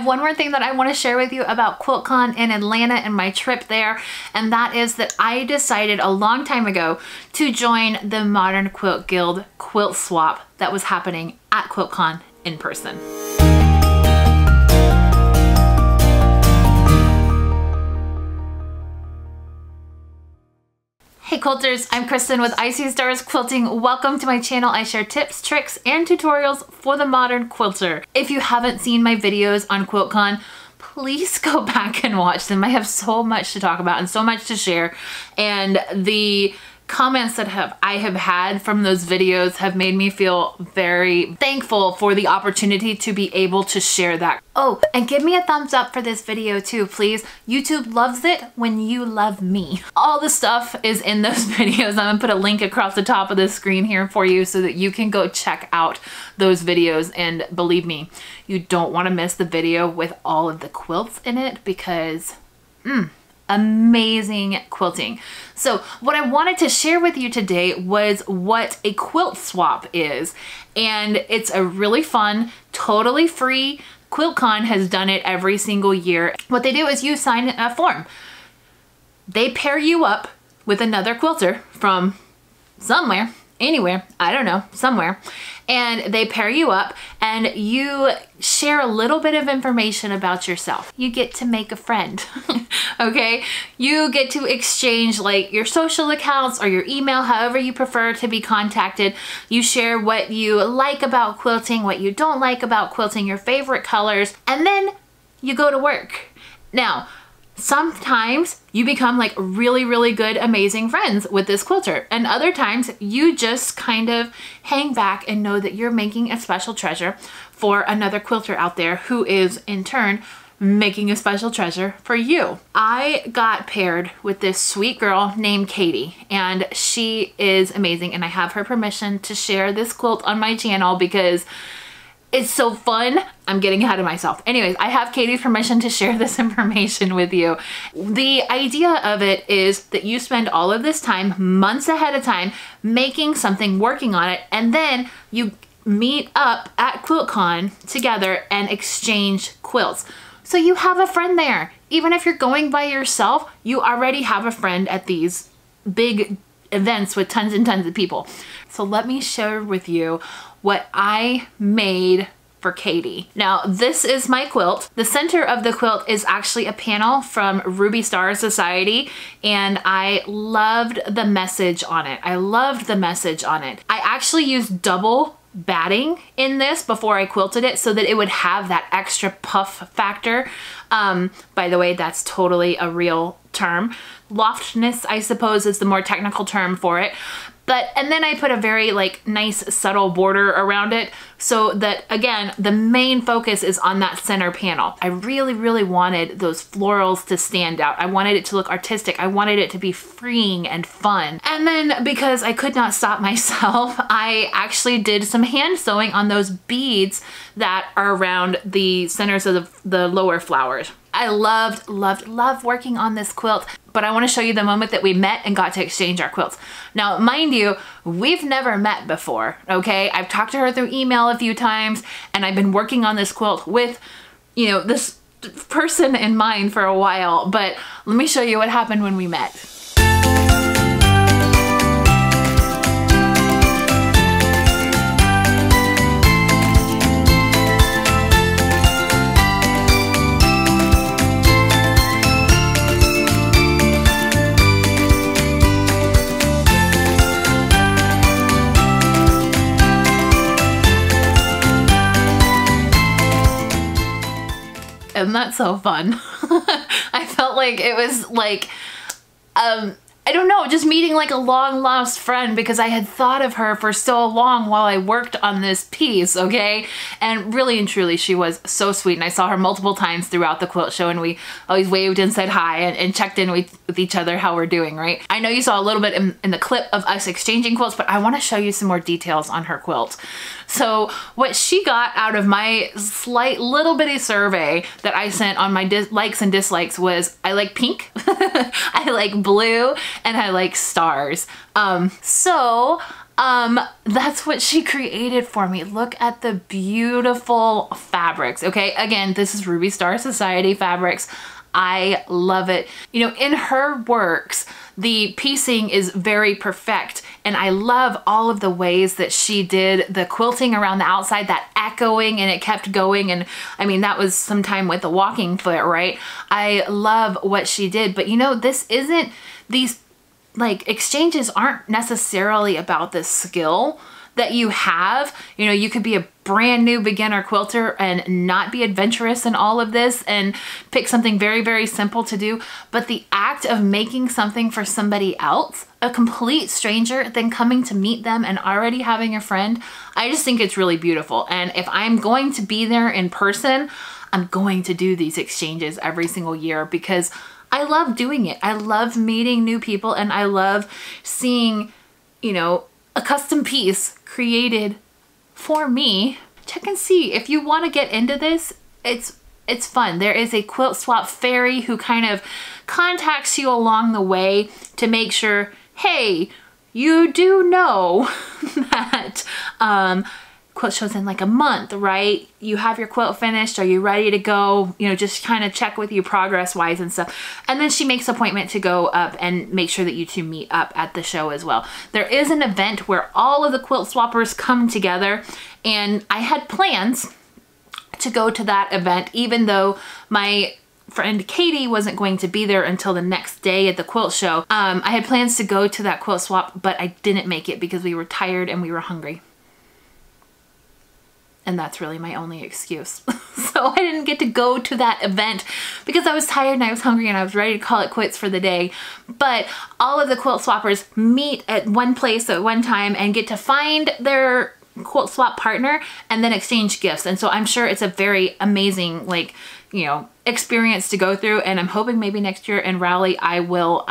have one more thing that I want to share with you about QuiltCon in Atlanta and my trip there, and that is that I decided a long time ago to join the Modern Quilt Guild quilt swap that was happening at QuiltCon in person. Hey quilters, I'm Kristen with I See Stars Quilting. Welcome to my channel. I share tips, tricks, and tutorials for the modern quilter. If you haven't seen my videos on QuiltCon, please go back and watch them. I have so much to talk about and so much to share, and the comments that I have had from those videos have made me feel very thankful for the opportunity to be able to share that. Oh, and give me a thumbs up for this video too, please. YouTube loves it when you love me. All the stuff is in those videos. I'm gonna put a link across the top of the screen here for you so that you can go check out those videos, and believe me, you don't want to miss the video with all of the quilts in it because amazing quilting. So what I wanted to share with you today was what a quilt swap is, and it's a really fun, totally free. QuiltCon has done it every single year. What they do is you sign a form. They pair you up with another quilter from somewhere, anywhere, I don't know, somewhere, and they pair you up and you share a little bit of information about yourself. You get to make a friend, okay? You get to exchange like your social accounts or your email, however you prefer to be contacted. You share what you like about quilting, what you don't like about quilting, your favorite colors, and then you go to work. Now, sometimes you become like really, really good, amazing friends with this quilter. And other times you just kind of hang back and know that you're making a special treasure for another quilter out there who is in turn making a special treasure for you. I got paired with this sweet girl named Katie, and she is amazing. And I have her permission to share this quilt on my channel because it's so fun. I'm getting ahead of myself. Anyways, I have Katie's permission to share this information with you. The idea of it is that you spend all of this time, months ahead of time, making something, working on it, and then you meet up at QuiltCon together and exchange quilts. So you have a friend there. Even if you're going by yourself, you already have a friend at these big events with tons and tons of people. So let me share with you what I made for Katie. Now, this is my quilt. The center of the quilt is actually a panel from Ruby Star Society, and I loved the message on it. I actually used double batting in this before I quilted it so that it would have that extra puff factor. By the way, that's totally a real term. Loftness, I suppose, is the more technical term for it. And then I put a very like nice subtle border around it so that, again, the main focus is on that center panel. I really, really wanted those florals to stand out. I wanted it to look artistic. I wanted it to be freeing and fun. And then because I could not stop myself, I actually did some hand sewing on those beads that are around the centers of the lower flowers. I loved, loved, loved working on this quilt, but I want to show you the moment that we met and got to exchange our quilts. Now, mind you, we've never met before, okay? I've talked to her through email a few times, and I've been working on this quilt with, you know, this person in mind for a while, but let me show you what happened when we met. And that's so fun. I felt like it was like, I don't know, just meeting like a long lost friend because I had thought of her for so long while I worked on this piece, okay? And really and truly, she was so sweet, and I saw her multiple times throughout the quilt show, and we always waved and said hi and checked in with each other how we're doing, right? I know you saw a little bit in the clip of us exchanging quilts, but I want to show you some more details on her quilt. So what she got out of my slight little bitty survey that I sent on my likes and dislikes was, I like pink, I like blue, and I like stars. So That's what she created for me. Look at the beautiful fabrics. Okay, again, this is Ruby Star Society fabrics. I love it. You know, in her works, the piecing is very perfect, and I love all of the ways that she did the quilting around the outside, that echoing, and it kept going. And I mean, that was sometime with the walking foot, right? I love what she did, but you know, this isn't, these like exchanges aren't necessarily about this skill that you have. You know, you could be a brand new beginner quilter and not be adventurous in all of this and pick something very, very simple to do. But the act of making something for somebody else, a complete stranger, then coming to meet them and already having a friend, I just think it's really beautiful. And if I'm going to be there in person, I'm going to do these exchanges every single year because I love doing it. I love meeting new people and I love seeing, you know, a custom piece created for me. Check and see if you want to get into this. It's fun. There is a quilt swap fairy who kind of contacts you along the way to make sure, hey, you do know that quilt show's in like a month, right? You have your quilt finished. Are you ready to go? You know, just kind of check with you progress wise and stuff. And then she makes an appointment to go up and make sure that you two meet up at the show as well. There is an event where all of the quilt swappers come together, and I had plans to go to that event, even though my friend Katie wasn't going to be there until the next day at the quilt show. I had plans to go to that quilt swap, but I didn't make it because we were tired and we were hungry. And that's really my only excuse. So I didn't get to go to that event because I was tired and I was hungry and I was ready to call it quits for the day. But all of the quilt swappers meet at one place at one time and get to find their quilt swap partner and then exchange gifts. And so I'm sure it's a very amazing, like, you know, experience to go through. And I'm hoping maybe next year in Raleigh I will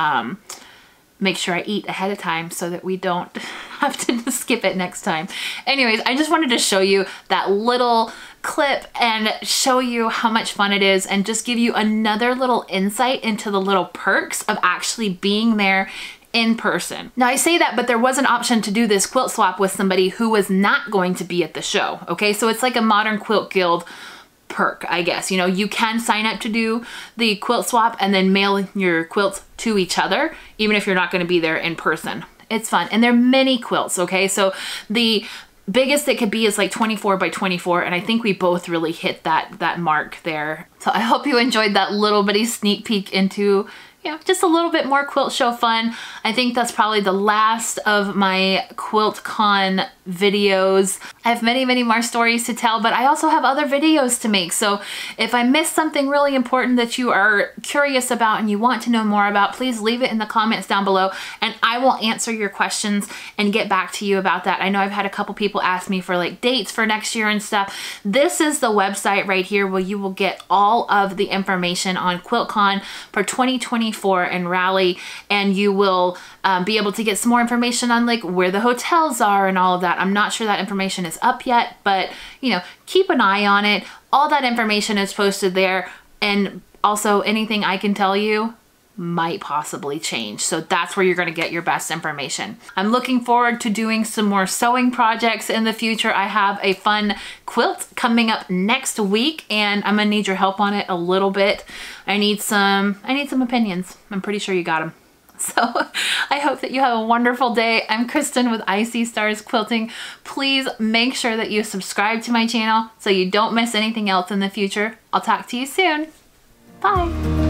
make sure I eat ahead of time so that we don't have to skip it next time. Anyways, I just wanted to show you that little clip and show you how much fun it is and just give you another little insight into the little perks of actually being there in person. Now I say that, but there was an option to do this quilt swap with somebody who was not going to be at the show. Okay, so it's like a Modern Quilt Guild perk, I guess. You know, you can sign up to do the quilt swap and then mail your quilts to each other, even if you're not going to be there in person. It's fun. And there are many quilts. Okay. So the biggest it could be is like 24 by 24. And I think we both really hit that mark there. So I hope you enjoyed that little bitty sneak peek into, you know, just a little bit more quilt show fun. I think that's probably the last of my QuiltCon videos. I have many, many more stories to tell, but I also have other videos to make. So if I missed something really important that you are curious about and you want to know more about, please leave it in the comments down below and I will answer your questions and get back to you about that. I know I've had a couple people ask me for like dates for next year and stuff. This is the website right here where you will get all of the information on QuiltCon for 2020 in Raleigh, and you will be able to get some more information on like where the hotels are and all of that. I'm not sure that information is up yet, but you know, keep an eye on it. All that information is posted there, and also anything I can tell you might possibly change. So that's where you're going to get your best information. I'm looking forward to doing some more sewing projects in the future. I have a fun quilt coming up next week and I'm gonna need your help on it a little bit. I need some opinions. I'm pretty sure you got them. So I hope that you have a wonderful day. I'm Kristen with I See Stars Quilting. Please make sure that you subscribe to my channel so you don't miss anything else in the future. I'll talk to you soon. Bye.